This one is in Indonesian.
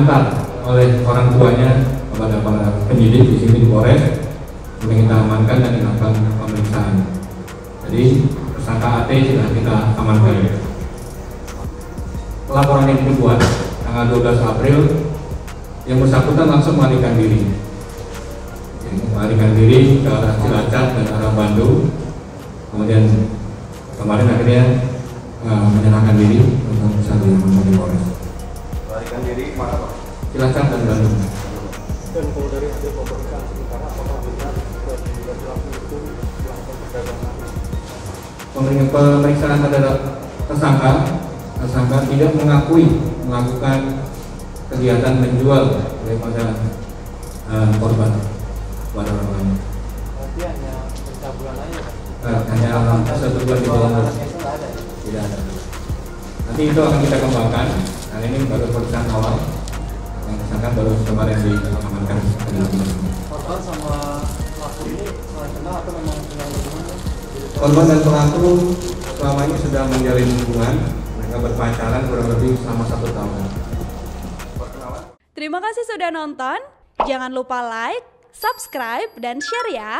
diantar oleh orang tuanya kepada para penyidik di sini di Polres untuk kita amankan dan dilakukan pemeriksaan. Jadi tersangka AT sudah kita amankan. Laporan yang kedua tanggal 12 April yang bersangkutan langsung melarikan diri. Melarikan diri ke arah Cilacap dan arah Bandung. Kemudian kemarin akhirnya menyerahkan diri untuk satu di Polres. Melarikan diri kemana Pak? Cilacap dan Bandung. Dan kalau dari hasil pemeriksaan sementara apakah benar bahwa pelaku itu melakukan perdagangan? Pemeriksaan terhadap tersangka tidak mengakui melakukan kegiatan menjual daripada korban kepada orang lain. Berarti hanya pencabulan aja. Hanya satu bulan di bawah tidak ada. Nanti itu akan kita kembangkan. Karena ini baru pemeriksaan awal. Yang tersangka baru kemarin diamankan. Korban sama pelaku ini saling kenal atau memang punya hubungan? Korban dan pelaku selama ini sudah menjalin hubungan. Mereka berpacaran kurang lebih selama 1 tahun. Terima kasih sudah nonton. Jangan lupa like, subscribe, dan share ya.